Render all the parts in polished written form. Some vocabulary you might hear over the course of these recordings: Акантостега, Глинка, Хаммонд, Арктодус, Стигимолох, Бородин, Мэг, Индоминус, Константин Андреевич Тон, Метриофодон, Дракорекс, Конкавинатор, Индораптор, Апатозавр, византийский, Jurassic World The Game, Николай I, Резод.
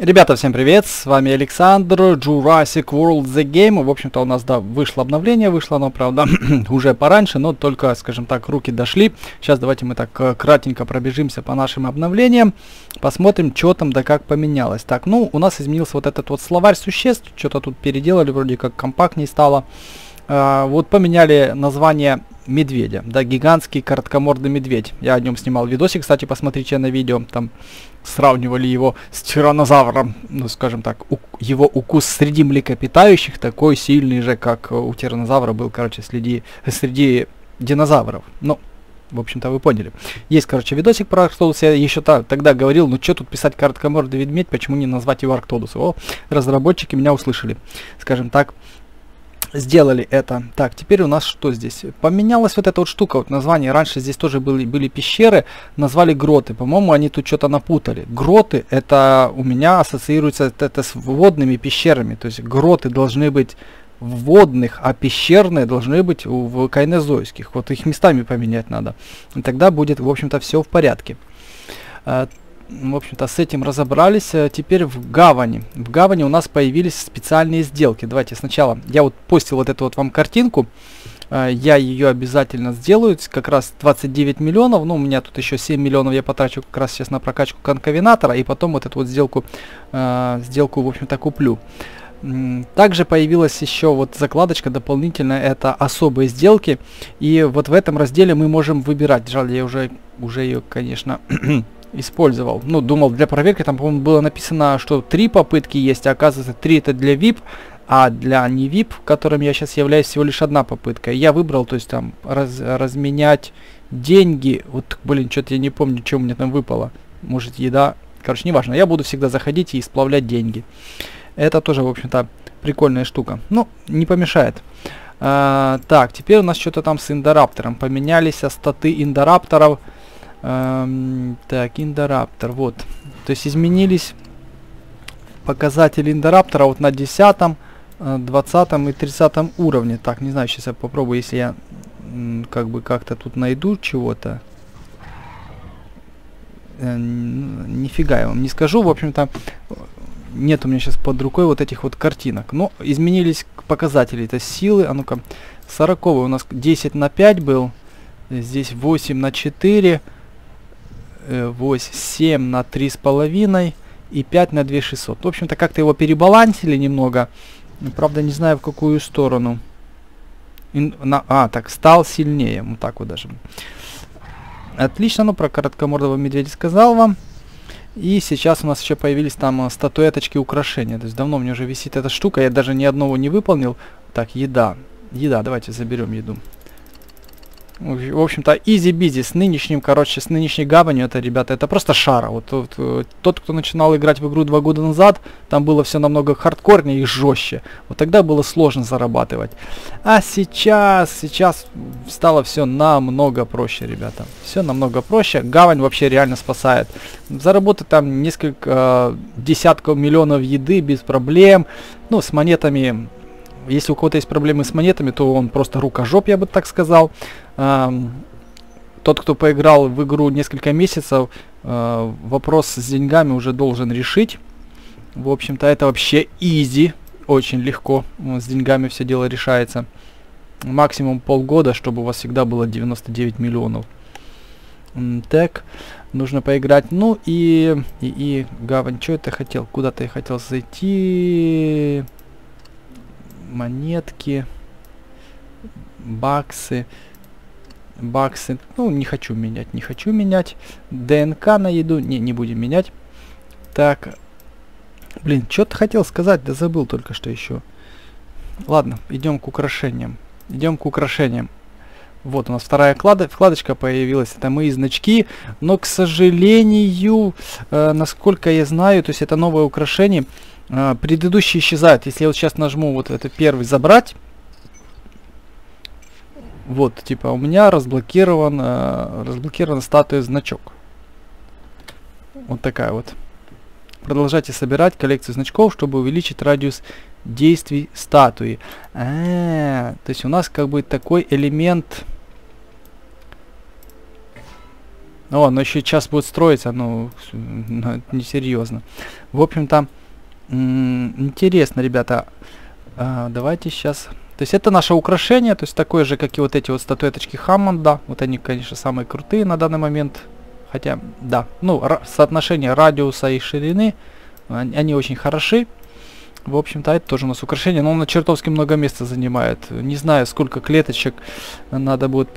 Ребята, всем привет, с вами Александр, Jurassic World The Game. В общем-то у нас, да, вышло обновление, вышло оно, правда, уже пораньше, но только, скажем так, руки дошли. Сейчас давайте мы так кратенько пробежимся по нашим обновлениям, посмотрим, что там да как поменялось. Так, ну, у нас изменился вот этот вот словарь существ, что-то тут переделали, вроде как компактнее стало. Вот поменяли название медведя, да, гигантский короткомордый медведь. Я о нем снимал видосик, кстати, посмотрите на видео, там сравнивали его с тиранозавром. Ну, скажем так, его укус среди млекопитающих такой сильный же, как у тиранозавра был, короче, среди динозавров. Ну, в общем-то, вы поняли. Есть, короче, видосик про Арктодус, я еще тогда говорил, ну что тут писать короткомордый медведь, почему не назвать его Арктодус? О, разработчики меня услышали, скажем так. Сделали это. Так, теперь у нас что здесь? Поменялась вот эта вот штука, вот название. Раньше здесь тоже были пещеры, назвали гроты. По-моему, они тут что-то напутали. Гроты, это у меня ассоциируется это с водными пещерами. То есть гроты должны быть в водных, а пещерные должны быть в кайнозойских. Вот их местами поменять надо. И тогда будет, в общем-то, все в порядке. В общем-то, с этим разобрались. Теперь в гавани. В гавани у нас появились специальные сделки. Давайте сначала. Я вот постил вот эту вот вам картинку. Я ее обязательно сделаю. Как раз 29 миллионов. Ну, у меня тут еще 7 миллионов я потрачу как раз сейчас на прокачку конкавинатора. И потом вот эту вот сделку, в общем-то, куплю. Также появилась еще вот закладочка дополнительная, это особые сделки. И вот в этом разделе мы можем выбирать. Жаль, я уже ее, конечно... использовал. Ну, думал для проверки, там, по-моему, было написано, что 3 попытки есть, а оказывается 3 это для VIP, а для не VIP, которым я сейчас являюсь, всего лишь 1 попытка. Я выбрал, то есть там разменять деньги. Вот, блин, что-то я не помню, что у меня там выпало. Может, еда. Короче, неважно. Я буду всегда заходить и исправлять деньги. Это тоже, в общем-то, прикольная штука. Ну, не помешает. Так, теперь у нас что-то там с Индораптором. Поменялись статы Индорапторов. Так, Индораптор, вот. То есть изменились показатели Индораптора вот на 10, 20 и 30 уровне. Так, не знаю, сейчас я попробую, если я как-то тут найду чего-то. Нифига я вам не скажу, в общем-то, нет у меня сейчас под рукой вот этих вот картинок. Но изменились показатели, это силы, а ну-ка, 40-й у нас 10 на 5 был, здесь 8 на 4. 7 на 3,5 и 5 на 2600. В общем-то, как-то его перебалансили немного. Правда, не знаю, в какую сторону. Так, стал сильнее. Вот так вот даже. Отлично, ну, про короткомордого медведя сказал вам. И сейчас у нас еще появились там статуэточки украшения. То есть давно у меня уже висит эта штука. Я даже ни одного не выполнил. Так, еда. Еда, давайте заберем еду. В общем-то, изи-бизи с нынешним, короче, с нынешней гаванью, это, ребята, это просто шара. Вот тот, кто начинал играть в игру 2 года назад, там было все намного хардкорнее и жестче. Вот тогда было сложно зарабатывать. А сейчас стало все намного проще, ребята. Все намного проще. Гавань вообще реально спасает. Заработать там несколько десятков миллионов еды без проблем. Ну, с монетами... Если у кого-то есть проблемы с монетами, то он просто рукожоп, я бы так сказал. Тот, кто поиграл в игру несколько месяцев, вопрос с деньгами уже должен решить. В общем-то, это вообще изи, очень легко. С деньгами все дело решается. Максимум полгода, чтобы у вас всегда было 99 миллионов. Так, нужно поиграть. Ну и гавань, что это хотел? Куда-то я хотел зайти... Монетки, баксы, ну не хочу менять, ДНК на еду, не будем менять. Так, блин, что-то хотел сказать, да забыл только что еще. Ладно, идем к украшениям. Вот у нас вторая вкладочка появилась, это мои значки, но, к сожалению, насколько я знаю, то есть это новое украшение, предыдущие исчезают. Если я вот сейчас нажму вот это первый забрать, вот, типа, у меня разблокирован статуя значок. Вот такая вот. Продолжайте собирать коллекцию значков, чтобы увеличить радиус действий статуи. То есть у нас как бы такой элемент О, но еще час будет строиться, ну, несерьезно. В общем-то, интересно, ребята. Давайте сейчас... То есть это наше украшение, то есть такое же, как и вот эти вот статуэточки Хаммонда. Вот они, конечно, самые крутые на данный момент. Хотя, да, ну, соотношение радиуса и ширины, они очень хороши. В общем-то, это тоже у нас украшение, но оно чертовски много места занимает. Не знаю, сколько клеточек надо будет,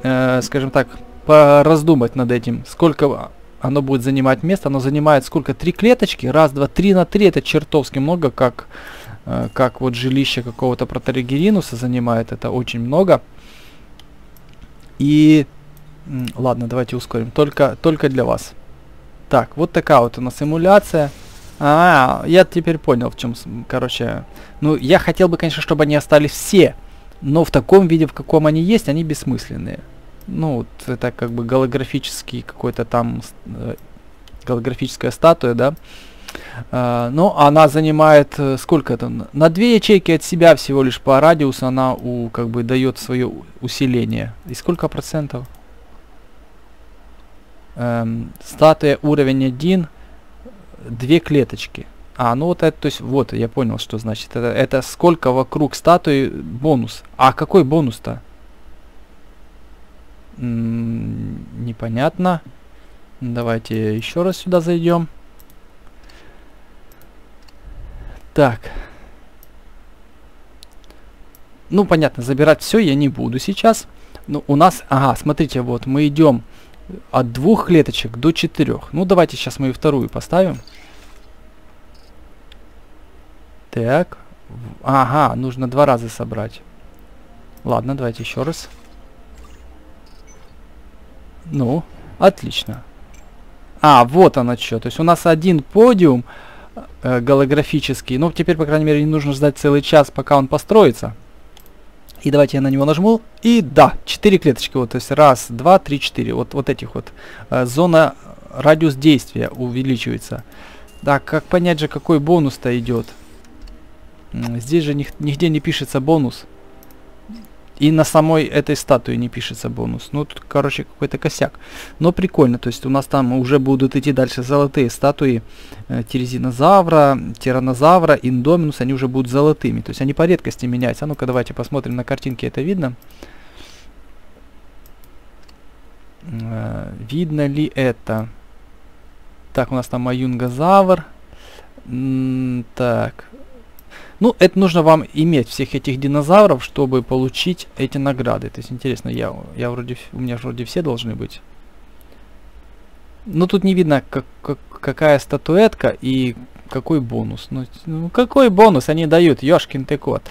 скажем так, пораздумать над этим. Сколько оно будет занимать места. Оно занимает сколько? 3 клеточки? Раз, два, 3 на 3. Это чертовски много, как вот жилище какого-то протарегеринуса занимает. Это очень много. И... Ладно, давайте ускорим. Только для вас. Так, вот такая вот у нас эмуляция. Я теперь понял, в чем... Короче, ну, я хотел бы, конечно, чтобы они остались все. Но в таком виде, в каком они есть, они бессмысленные. Ну, вот это как бы голографический какой-то там... голографическая статуя, да? Но она занимает... Сколько это? На 2 ячейки от себя всего лишь по радиусу она как бы дает свое усиление. И сколько процентов? Статуя уровень 1... 2 клеточки. Ну вот это, то есть, вот, я понял, что значит. Это сколько вокруг статуи бонус. А какой бонус-то? Непонятно. Давайте еще раз сюда зайдем. Так. Ну, понятно, забирать все я не буду сейчас. Но у нас, смотрите, вот мы идем от 2 клеточек до 4. Ну, давайте сейчас мы и вторую поставим. Так. Нужно 2 раза собрать. Ладно, давайте еще раз. Ну, отлично. Вот она что. То есть у нас 1 подиум голографический. Ну, теперь, по крайней мере, не нужно ждать целый час, пока он построится. И давайте я на него нажму. И да, 4 клеточки. Вот, то есть 1, 2, 3, 4. Вот этих вот. Зона, радиус действия увеличивается. Так, как понять же, какой бонус-то идет? Здесь же нигде не пишется бонус. И на самой этой статуе не пишется бонус. Ну, тут, короче, какой-то косяк. Но прикольно. То есть у нас там уже будут идти дальше золотые статуи Терезинозавра, Тиранозавра, Индоминус. Они уже будут золотыми. То есть они по редкости меняются. Ну-ка, давайте посмотрим на картинке. Это видно? Видно ли это? Так, у нас там Аюнгозавр. Так... Ну, это нужно вам иметь всех этих динозавров, чтобы получить эти награды. То есть, интересно, я вроде, у меня вроде все должны быть. Но тут не видно, какая статуэтка и какой бонус. Ну, какой бонус они дают, ёшкин ты кот.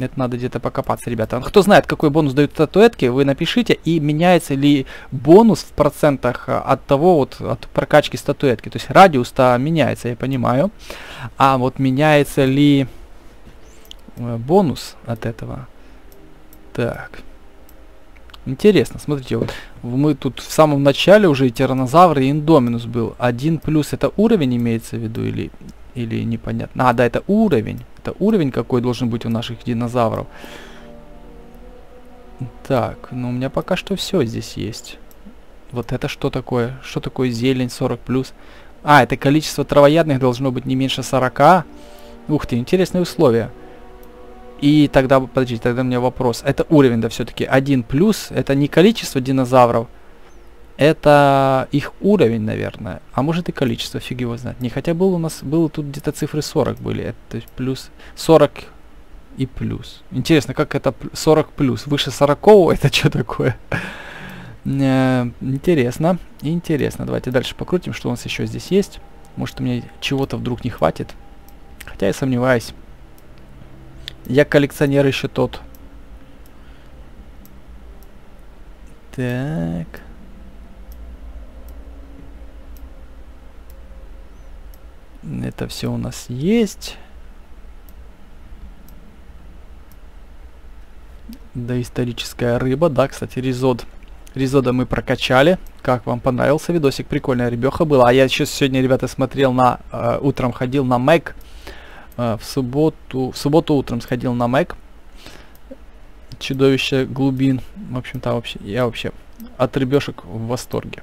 Это надо где-то покопаться, ребята. Кто знает, какой бонус дают статуэтки, вы напишите. И меняется ли бонус в процентах от того, вот, от прокачки статуэтки. То есть радиус-то меняется, я понимаю. А вот меняется ли бонус от этого? Так. Интересно, смотрите, вот мы тут в самом начале уже и тиранозавр, и индоминус был. 1+ это уровень имеется в виду или непонятно? Да, это уровень. Это уровень какой должен быть у наших динозавров. Так, ну у меня пока что все здесь есть. Вот это что такое? Что такое зелень 40+? Это количество травоядных должно быть не меньше 40. Ух ты, интересные условия. И тогда, подождите, тогда у меня вопрос. Это уровень, да, все-таки 1+, это не количество динозавров. Это их уровень, наверное. А может и количество, фиг его знает. Не, хотя был у нас, было тут где-то цифры 40 были. Это, то есть плюс 40 и плюс. Интересно, как это 40+? Выше 40-го это что такое? Интересно. Интересно. Давайте дальше покрутим, что у нас еще здесь есть. Может, у меня чего-то вдруг не хватит. Хотя я сомневаюсь. Я коллекционер еще тот. Так... Это все у нас есть. Доисторическая рыба. Да, кстати, Резод. Резода мы прокачали. Как вам понравился видосик? Прикольная ребеха была. А я еще сегодня, ребята, смотрел на... утром ходил на Мэг. В субботу утром сходил на Мэг. Чудовище глубин. В общем-то, я вообще от рыбешек в восторге.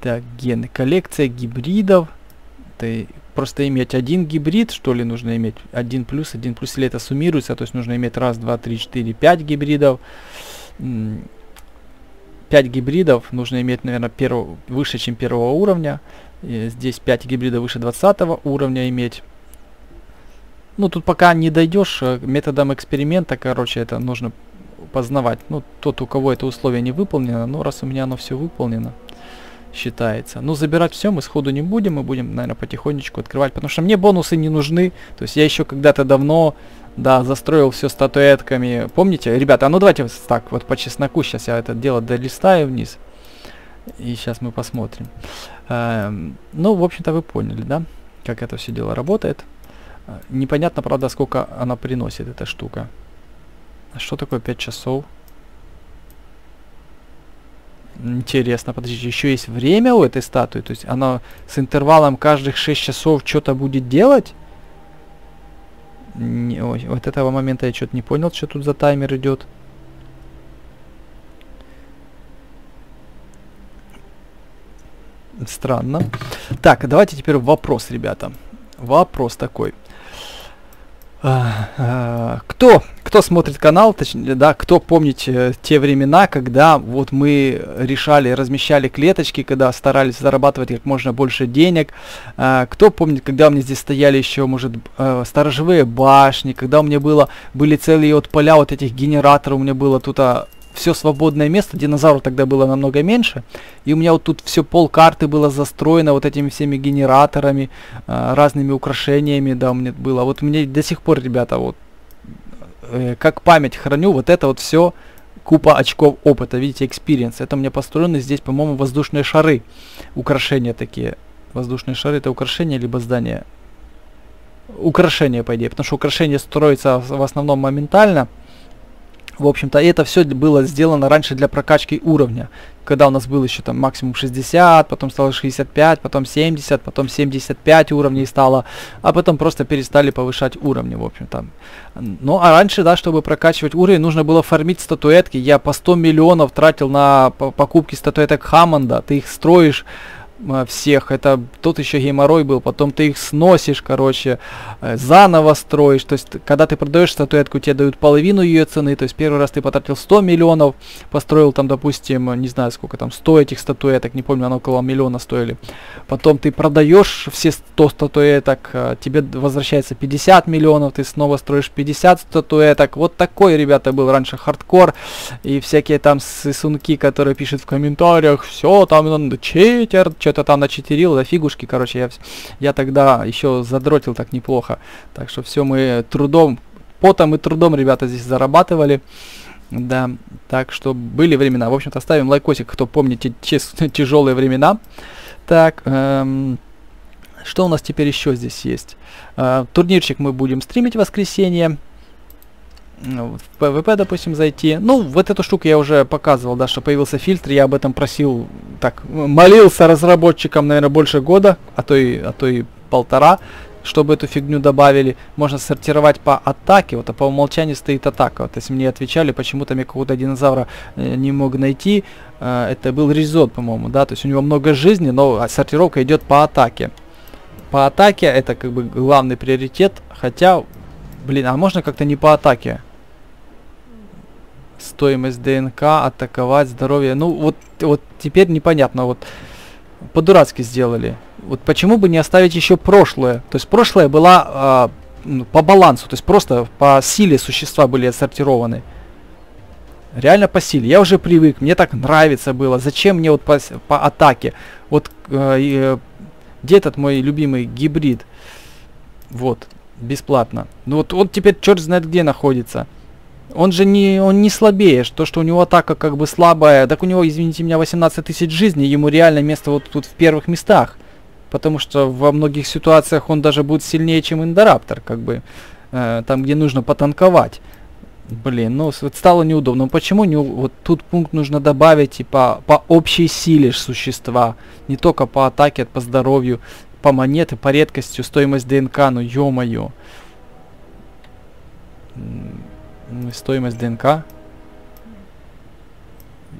Так, гены. Коллекция гибридов. Это просто иметь один гибрид, что ли, нужно иметь? 1+, 1+, или это суммируется? То есть нужно иметь 1, 2, 3, 4, 5 гибридов. 5 гибридов нужно иметь, наверное, выше, чем 1-го уровня. И здесь 5 гибридов выше 20-го уровня иметь. Ну, тут пока не дойдешь методом эксперимента, короче, это нужно познавать. Ну, тот, у кого это условие не выполнено, но раз у меня оно все выполнено, считается. Но забирать все мы сходу не будем, мы будем, наверное, потихонечку открывать, потому что мне бонусы не нужны. То есть я еще когда-то давно, да, застроил все статуэтками. Помните, ребята, а ну давайте так, вот по чесноку, сейчас я это дело долистаю вниз. И сейчас мы посмотрим. Ну, в общем-то, вы поняли, да, как это все дело работает. Непонятно, правда, сколько она приносит, эта штука. Что такое 5 часов? Интересно, подождите, еще есть время у этой статуи? То есть она с интервалом каждых 6 часов что-то будет делать? Не, ой, вот этого момента я что-то не понял, что тут за таймер идет. Странно. Так, давайте теперь вопрос, ребята. Вопрос такой. Кто смотрит канал, точнее, да, кто помнит те времена, когда вот мы решали, размещали клеточки, когда старались зарабатывать как можно больше денег, кто помнит, когда у меня здесь стояли еще, может, сторожевые башни, когда у меня были целые вот поля вот этих генераторов, у меня было тут все свободное место, динозавров тогда было намного меньше, и у меня вот тут все полкарты было застроено вот этими всеми генераторами, разными украшениями, да, у меня было, вот мне до сих пор, ребята, вот, как память храню, вот это вот все купа очков опыта, видите, experience, это у меня построены здесь, по-моему, воздушные шары, украшения такие, воздушные шары, это украшения либо здания, украшения, по идее, потому что украшения строятся в основном моментально. В общем-то, это все было сделано раньше для прокачки уровня, когда у нас был еще там максимум 60, потом стало 65, потом 70, потом 75 уровней стало, а потом просто перестали повышать уровни, в общем-то. Ну, а раньше, да, чтобы прокачивать уровень, нужно было фармить статуэтки. Я по 100 миллионов тратил на покупки статуэток Хаммонда, ты их строишь всех, это тот еще геморрой был, потом ты их сносишь, короче, заново строишь, то есть когда ты продаешь статуэтку, тебе дают половину ее цены, то есть первый раз ты потратил 100 миллионов, построил там, допустим, не знаю сколько там, 100 этих статуэток, не помню, она около миллиона стоили, потом ты продаешь все 100 статуэток, тебе возвращается 50 миллионов, ты снова строишь 50 статуэток, вот такой, ребята, был раньше хардкор, и всякие там сысунки, которые пишут в комментариях, все, там читер, что-то там начитерил, да фигушки, короче, я тогда еще задротил так неплохо. Так что все мы трудом, потом и трудом, ребята, здесь зарабатывали. Да, так что были времена. В общем-то, ставим лайкосик, кто помните тяжелые времена. Так, что у нас теперь еще здесь есть? Турнирчик мы будем стримить в воскресенье. В PvP, допустим, зайти. Ну, вот эту штуку я уже показывал, да, что появился фильтр. Я об этом просил, так, молился разработчикам, наверное, больше года, а то и 1,5, чтобы эту фигню добавили. Можно сортировать по атаке, вот, а по умолчанию стоит атака. Вот, если мне отвечали, почему-то я какого-то динозавра не мог найти. Это был Резод, по-моему, да, то есть у него много жизни, но сортировка идет по атаке. По атаке это как бы главный приоритет, хотя... Блин, а можно как-то не по атаке? Стоимость ДНК, атаковать, здоровье. Ну, вот теперь непонятно. Вот по-дурацки сделали. Вот почему бы не оставить еще прошлое? То есть прошлое было по балансу. То есть просто по силе существа были отсортированы. Реально по силе. Я уже привык. Мне так нравится было. Зачем мне вот по атаке? Вот где этот мой любимый гибрид? Вот. Бесплатно. Ну вот теперь черт знает где находится. Он не слабее. То, что у него атака как бы слабая. Так у него, извините меня, 18 тысяч жизней. Ему реально место вот тут в первых местах. Потому что во многих ситуациях он даже будет сильнее, чем Индораптор. Как бы там, где нужно потанковать. Блин, ну вот стало неудобно. Почему не, вот тут пункт нужно добавить типа по общей силе существа. Не только по атаке, по здоровью. По монеты, по редкости, стоимость ДНК, ну ё-моё. Стоимость ДНК.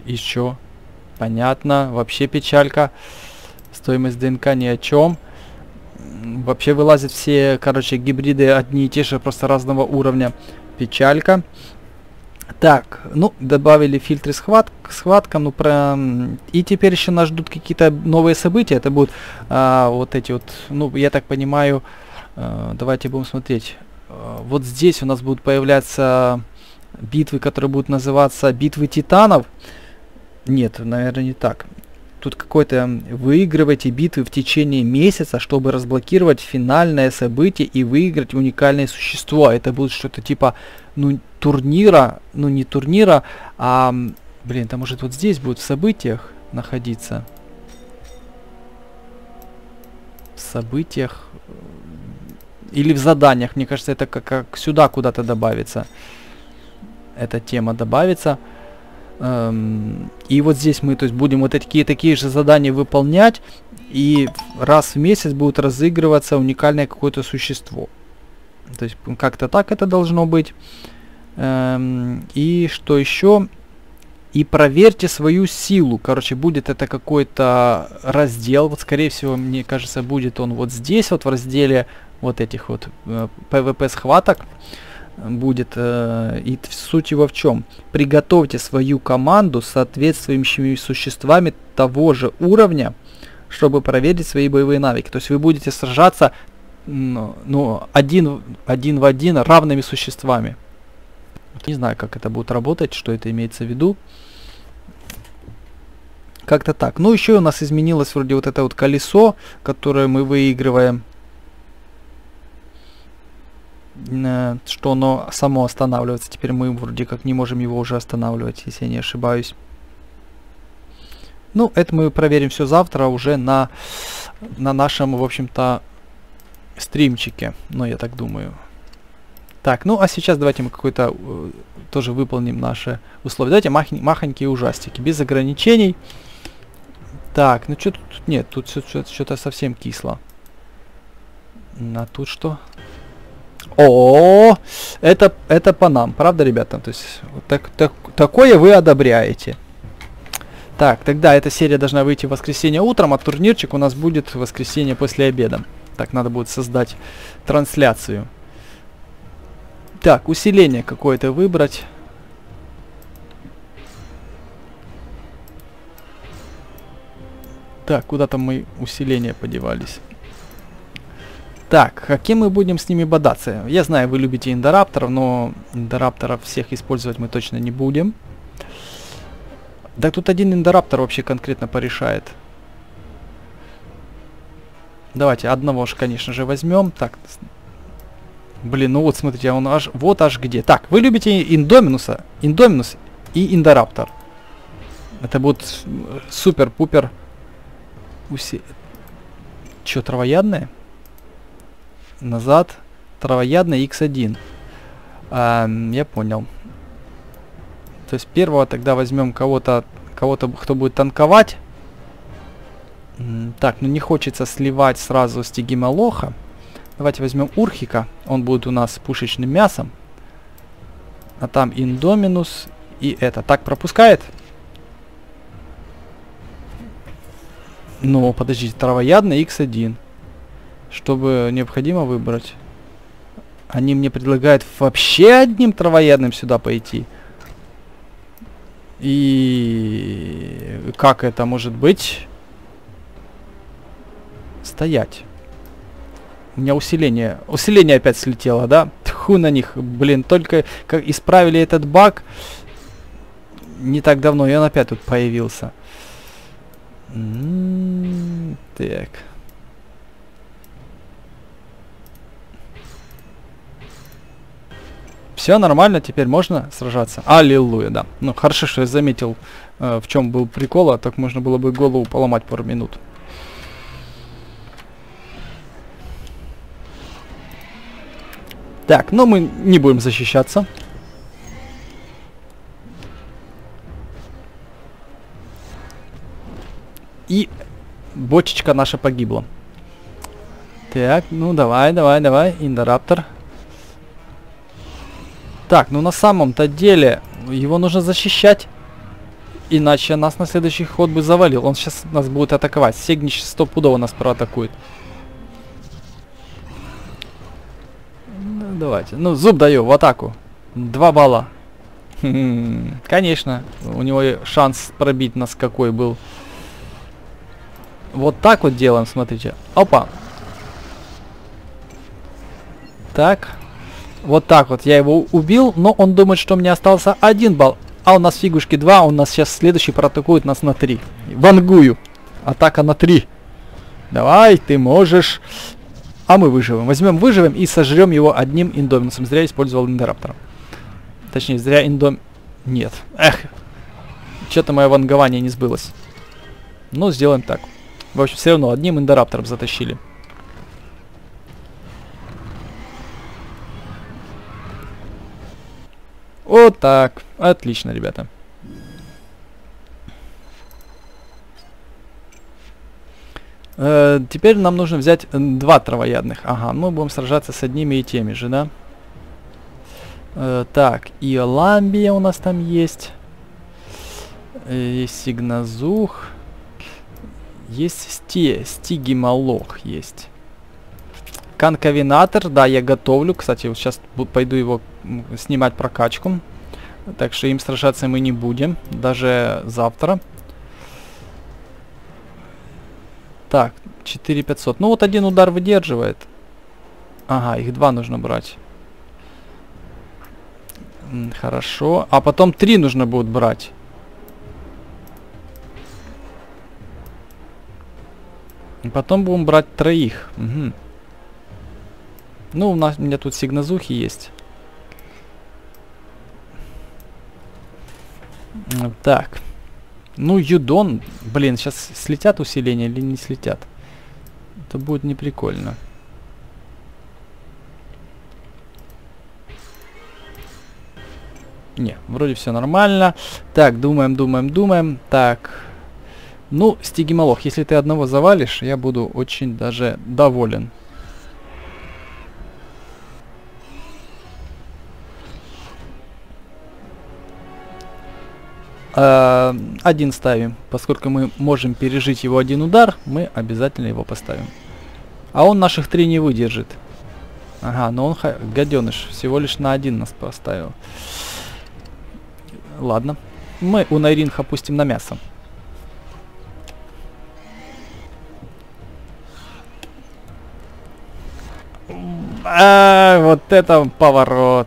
еще. Понятно. Вообще печалька. Стоимость ДНК ни о чем. Вообще вылазят все, короче, гибриды одни и те же, просто разного уровня. Печалька. Так, ну, добавили фильтры схваткам, ну, про... И теперь еще нас ждут какие-то новые события. Это будут вот эти вот, ну, я так понимаю, давайте будем смотреть. Вот здесь у нас будут появляться битвы, которые будут называться битвы титанов. Нет, наверное, не так. Тут какой-то выигрывайте битвы в течение месяца, чтобы разблокировать финальное событие и выиграть уникальное существо. Это будет что-то типа, ну, турнира, ну, не турнира, а, блин, там может вот здесь будет в событиях находиться. В событиях или в заданиях, мне кажется, это как сюда куда-то добавится. Эта тема добавится. И вот здесь мы, то есть, будем вот такие же задания выполнять, и раз в месяц будет разыгрываться уникальное какое-то существо. То есть как-то так это должно быть. И что еще? И проверьте свою силу. Короче, будет это какой-то раздел. Вот, скорее всего, мне кажется, будет он вот здесь, вот в разделе вот этих вот PvP-схваток. Будет и суть его в чем? Приготовьте свою команду с соответствующими существами того же уровня, чтобы проверить свои боевые навыки. То есть вы будете сражаться, ну, один в один равными существами. Не знаю, как это будет работать, что это имеется в виду. Как-то так. Ну, еще у нас изменилось вроде вот это вот колесо, которое мы выигрываем. Что оно само останавливается. Теперь мы вроде как не можем его уже останавливать, если я не ошибаюсь. Ну, это мы проверим все завтра уже на нашем, в общем-то, стримчике. Ну, я так думаю. Так, ну, а сейчас давайте мы какой-то тоже выполним наши условия. Давайте махонькие ужастики, без ограничений. Так, ну, что тут нет? Тут что-то совсем кисло. А тут что? О, это по нам, правда, ребята? То есть такое вы одобряете. Так, тогда эта серия должна выйти в воскресенье утром, а турнирчик у нас будет в воскресенье после обеда. Так, надо будет создать трансляцию. Так, усиление какое-то выбрать. Так, куда там мы усиление подевались? Так, каким мы будем с ними бодаться? Я знаю, вы любите индорапторов, но индорапторов всех использовать мы точно не будем. Да тут один индораптор вообще конкретно порешает. Давайте одного же, конечно же, возьмем. Так, блин, ну вот смотрите, он аж, вот аж где. Так, вы любите индоминуса, индоминус и индораптор. Это будет супер-пупер. Чё, травоядное? Назад, травоядный X1. Я понял. То есть первого тогда возьмем кого-то, кто будет танковать. Так, ну не хочется сливать сразу стигимолоха. Давайте возьмем урхика. Он будет у нас пушечным мясом. А там индоминус и это. Так, пропускает? Ну, подождите, травоядный X1. Чтобы необходимо выбрать. Они мне предлагают вообще одним травоядным сюда пойти. И как это может быть? Стоять. У меня усиление. Усиление опять слетело, да? Тьфу на них. Блин, только как исправили этот баг не так давно. И он опять тут появился. Так. Все нормально, теперь можно сражаться. Аллилуйя, да. Ну, хорошо, что я заметил, в чем был прикол, а так можно было бы голову поломать пару минут. Так, но мы не будем защищаться. И бочечка наша погибла. Так, ну давай, давай, давай, индораптор. Так, ну на самом-то деле его нужно защищать. Иначе нас на следующий ход бы завалил. Он сейчас нас будет атаковать. Сегнич стопудово нас проатакует. Ну, давайте. Ну, зуб даю в атаку. 2 балла. Конечно. У него шанс пробить нас какой был. Вот так вот делаем, смотрите. Опа. Так. Вот так вот. Я его убил, но он думает, что мне остался 1 балл. А у нас фигушки 2, у нас сейчас следующий проатакует нас на 3. Вангую. Атака на 3. Давай, ты можешь. А мы выживем. Возьмем, выживем и сожрем его одним индоминусом. Зря использовал индораптора. Точнее, зря Нет. Эх. Что-то мое вангование не сбылось. Ну, сделаем так. В общем, все равно одним индораптором затащили. Вот так. Отлично, ребята. Теперь нам нужно взять 2 травоядных. Ага, мы будем сражаться с одними и теми же, да? Так, и Ламбия у нас там есть. Есть Сигназух. Есть Стигимолох есть. Конкавинатор, да, я готовлю. Кстати, вот сейчас пойду его снимать прокачку. Так что им сражаться мы не будем. Даже завтра. Так, 4500. Ну вот один удар выдерживает. Ага, их 2 нужно брать. Хорошо. А потом 3 нужно будет брать. И потом будем брать 3. Угу. Ну, у меня тут сигназухи есть. Так. Ну, Юдон. Блин, сейчас слетят усиления или не слетят? Это будет неприкольно. Не, вроде все нормально. Так, думаем. Так. Ну, Стигимолох, если ты одного завалишь, я буду очень даже доволен. Один ставим. Поскольку мы можем пережить его 1 удар, мы обязательно его поставим. А он наших 3 не выдержит. Ага, но он гаденыш. Всего лишь на 1 нас поставил. Ладно. Мы у Найринха опустим на мясо. Вот это поворот.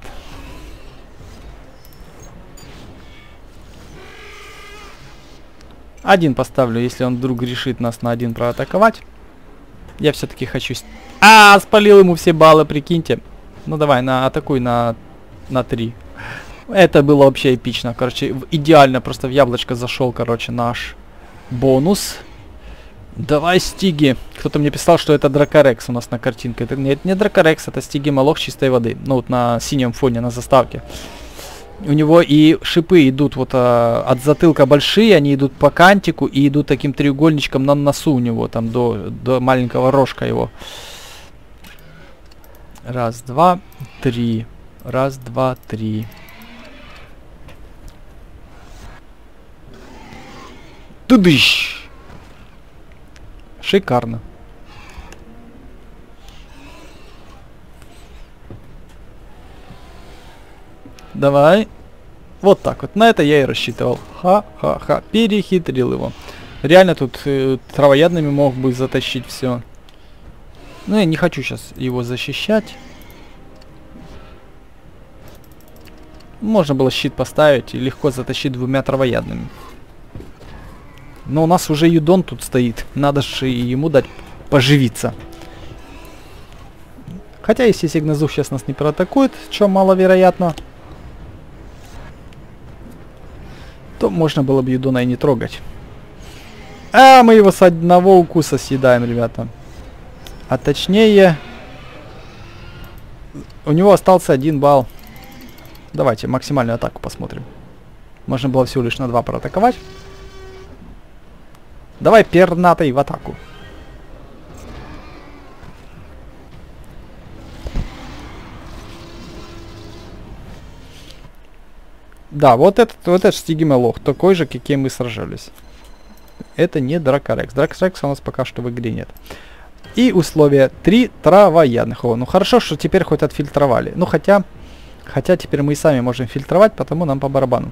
Один поставлю, если он вдруг решит нас на 1 проатаковать. Я все-таки хочу... спалил ему все баллы, прикиньте. Ну давай, атакуй на 3. Это было вообще эпично. Короче, идеально, просто в яблочко зашел, короче, наш бонус. Давай, Стиги. Кто-то мне писал, что это Дракорекс у нас на картинке. Это не Дракорекс, это Стигимолох чистой воды. Ну вот на синем фоне, на заставке. У него и шипы идут вот от затылка большие, они идут по кантику и идут таким треугольничком на носу у него, там до маленького рожка его. 1, 2, 3. 1, 2, 3. Тудыщ! Шикарно. Давай. Вот так вот. На это я и рассчитывал. Ха-ха-ха. Перехитрил его. Реально тут травоядными мог бы затащить все. Но я не хочу сейчас его защищать. Можно было щит поставить и легко затащить 2 травоядными. Но у нас уже Юдон тут стоит. Надо же ему дать поживиться. Хотя если Сигназух сейчас нас не проатакует, что маловероятно, то можно было бы Юдона и не трогать. А мы его с одного укуса съедаем, ребята. А точнее, у него остался 1 балл. Давайте максимальную атаку посмотрим. Можно было всего лишь на 2 проатаковать. Давай пернатой в атаку. Да, вот этот стигимолох, такой же, каким мы сражались. Это не дракорекс. Дракорекса у нас пока что в игре нет. И условие 3 травоядных. О, ну хорошо, что теперь хоть отфильтровали. Ну хотя теперь мы и сами можем фильтровать, потому нам по барабану.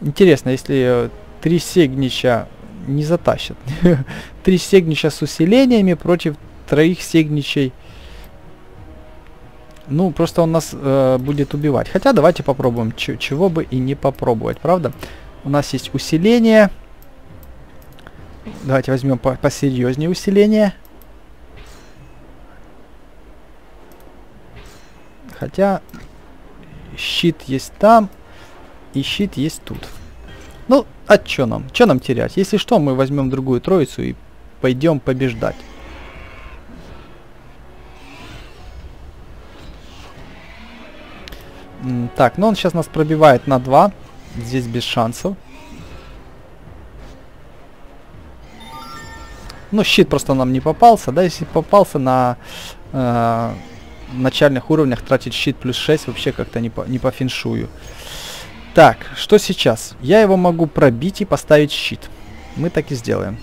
Интересно, если 3 сегнича не затащат. 3 сегнича с усилениями против 3 сегничей. Ну, просто он нас будет убивать. Хотя давайте попробуем, чего бы и не попробовать, правда? У нас есть усиление. Давайте возьмем посерьезнее усиление. Хотя щит есть там и щит есть тут. Ну, а чё нам? Чё нам терять? Если что, мы возьмем другую троицу и пойдем побеждать. Так, ну он сейчас нас пробивает на 2. Здесь без шансов. Ну, щит просто нам не попался. Да, если попался на начальных уровнях, тратить щит плюс 6 вообще как-то не по феншую. Так, что сейчас? Я его могу пробить и поставить щит. Мы так и сделаем.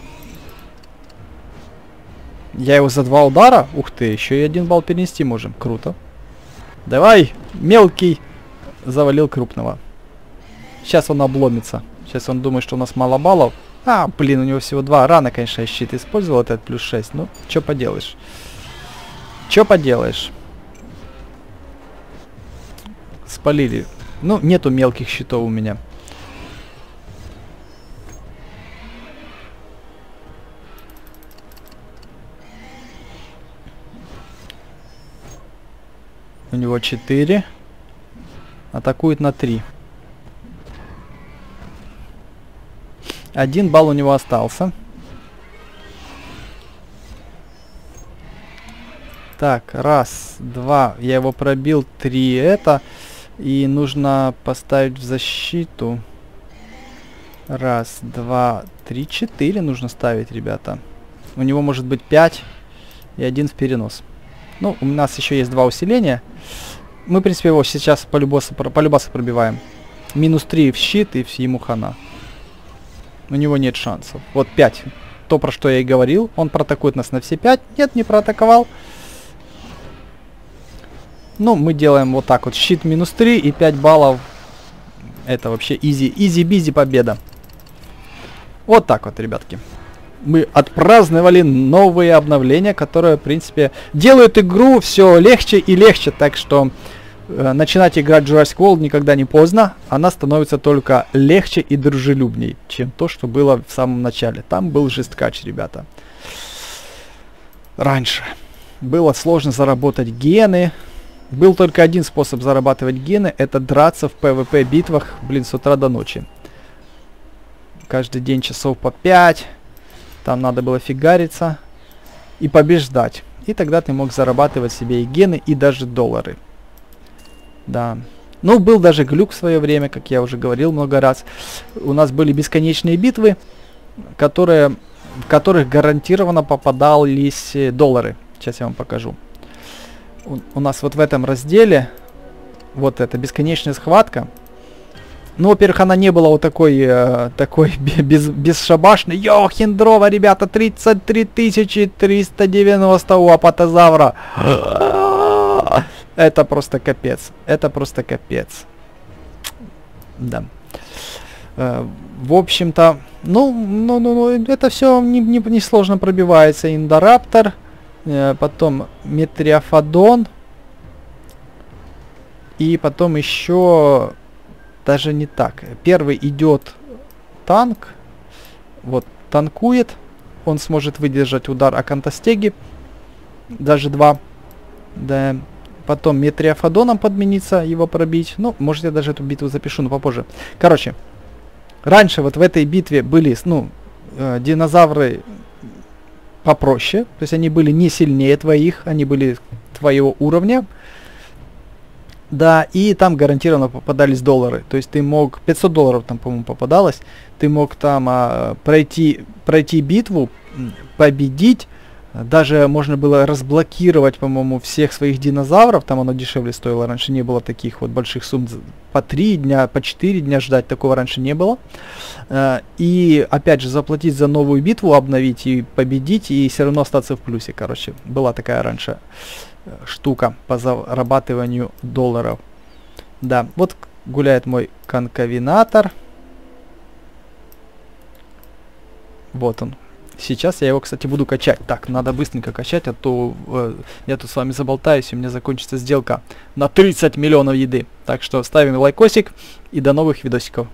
Я его за 2 удара? Ух ты, еще и 1 балл перенести можем. Круто. Давай, мелкий. Завалил крупного. Сейчас он обломится. Сейчас он думает, что у нас мало баллов. А, блин, у него всего 2. Рано, конечно, я щит использовал этот плюс 6. Ну, чё поделаешь. Чё поделаешь. Спалили. Ну, нету мелких щитов у меня. У него 4. Атакует на 3. 1 балл у него остался. Так, раз, два. Я его пробил. 3 это. И нужно поставить в защиту. Раз, два, три, 4 нужно ставить, ребята. У него может быть 5 и 1 в перенос. Ну, у нас еще есть 2 усиления. Мы, в принципе, его сейчас по любасу пробиваем. Минус 3 в щит, и ему хана. У него нет шансов. Вот 5. То, про что я и говорил. Он проатакует нас на все 5. Нет, не проатаковал. Ну, мы делаем вот так вот. Щит минус 3 и 5 баллов. Это вообще изи. Изи-бизи победа. Вот так вот, ребятки. Мы отпраздновали новые обновления, которые, в принципе, делают игру все легче и легче. Так что начинать играть в Jurassic World никогда не поздно. Она становится только легче и дружелюбней, чем то, что было в самом начале. Там был жесткач, ребята. Раньше было сложно заработать гены. Был только один способ зарабатывать гены. Это драться в PvP битвах, блин, с утра до ночи. Каждый день часов по 5. Там надо было фигариться и побеждать. И тогда ты мог зарабатывать себе и гены, и даже доллары. Да. Ну, был даже глюк в свое время, как я уже говорил много раз. У нас были бесконечные битвы, в которых гарантированно попадались доллары. Сейчас я вам покажу. У нас вот в этом разделе вот эта бесконечная схватка. Ну, во-первых, она не была вот такой бесшабашной. Йо, хендрова, ребята, 33 390 у апатозавра. Это просто капец. Это просто капец. Да. В общем-то, ну, это все несложно пробивается. Индораптор, потом Метриофодон. И потом еще... Даже не так. Первый идет танк. Вот, танкует. Он сможет выдержать удар Акантостеги. Даже 2. Да. Потом Метриофодоном подмениться, его пробить. Ну, может, я даже эту битву запишу, но попозже. Короче, раньше вот в этой битве были, ну, динозавры попроще. То есть они были не сильнее твоих, они были твоего уровня. Да, и там гарантированно попадались доллары. То есть ты мог... 500 долларов там, по-моему, попадалось. Ты мог там пройти битву, победить, Даже можно было разблокировать, по-моему, всех своих динозавров. Там оно дешевле стоило. Раньше не было таких вот больших сумм. По 3 дня, по 4 дня ждать. Такого раньше не было. И, опять же, заплатить за новую битву, обновить и победить. И все равно остаться в плюсе, короче. Была такая раньше штука по зарабатыванию долларов. Да, вот гуляет мой конкавинатор. Вот он. Сейчас я его, кстати, буду качать. Так, надо быстренько качать, а то я тут с вами заболтаюсь, и у меня закончится сделка на 30 миллионов еды. Так что ставим лайкосик и до новых видосиков.